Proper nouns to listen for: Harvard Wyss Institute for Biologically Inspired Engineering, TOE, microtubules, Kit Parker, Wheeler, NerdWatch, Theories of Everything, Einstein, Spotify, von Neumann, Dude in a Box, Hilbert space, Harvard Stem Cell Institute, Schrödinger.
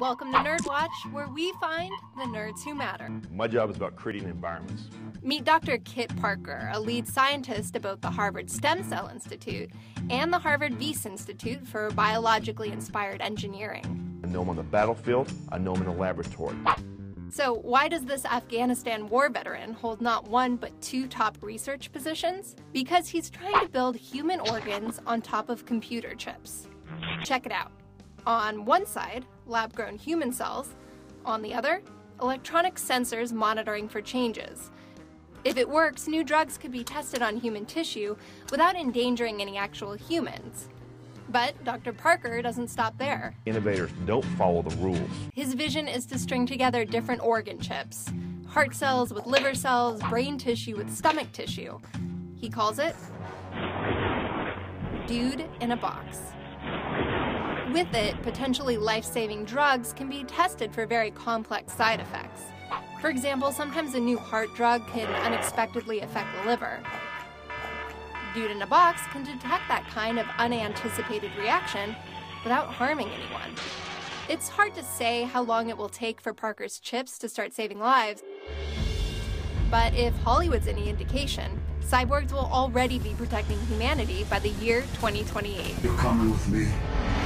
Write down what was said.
Welcome to Nerd Watch, where we find the nerds who matter. My job is about creating environments. Meet Dr. Kit Parker, a lead scientist at both the Harvard Stem Cell Institute and the Harvard Wyss Institute for Biologically Inspired Engineering. I know him on the battlefield, I know him in the laboratory. So why does this Afghanistan war veteran hold not one but two top research positions? Because he's trying to build human organs on top of computer chips. Check it out. On one side, lab-grown human cells. On the other, electronic sensors monitoring for changes. If it works, new drugs could be tested on human tissue without endangering any actual humans. But Dr. Parker doesn't stop there. Innovators don't follow the rules. His vision is to string together different organ chips. Heart cells with liver cells, brain tissue with stomach tissue. He calls it Dude in a Box. With it, potentially life-saving drugs can be tested for very complex side effects. For example, sometimes a new heart drug can unexpectedly affect the liver. Dude in a Box can detect that kind of unanticipated reaction without harming anyone. It's hard to say how long it will take for Parker's chips to start saving lives, but if Hollywood's any indication, cyborgs will already be protecting humanity by the year 2028. You're coming with me.